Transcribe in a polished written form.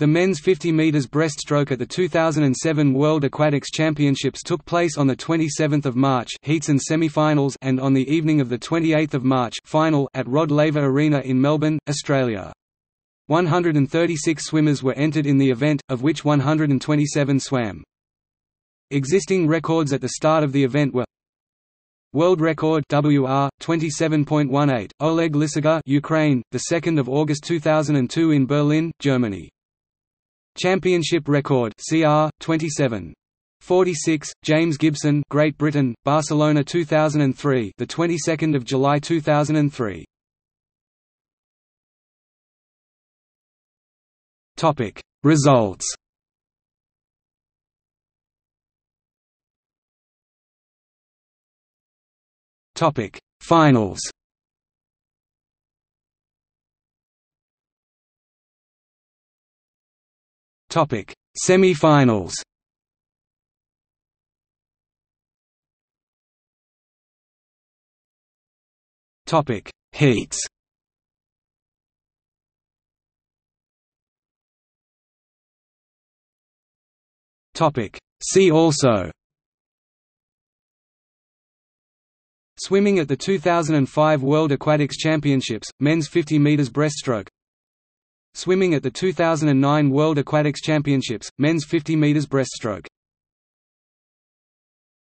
The men's 50 metres breaststroke at the 2007 World Aquatics Championships took place on the 27th of March, heats and semi-finals, and on the evening of the 28th of March, final at Rod Laver Arena in Melbourne, Australia. 136 swimmers were entered in the event, of which 127 swam. Existing records at the start of the event were: world record WR 27.18 Oleg Lisogor, Ukraine, the 2nd of August 2002 in Berlin, Germany. Championship record CR 27.46 James Gibson, Great Britain, Barcelona 2003, the 22nd of July 2003. Topic: Results. Topic: Finals. Topic: Semi-finals. Topic: Heats. Topic: See also. Swimming at the 2005 World Aquatics Championships, men's 50 meters breaststroke. Swimming at the 2009 World Aquatics Championships, men's 50 meters breaststroke.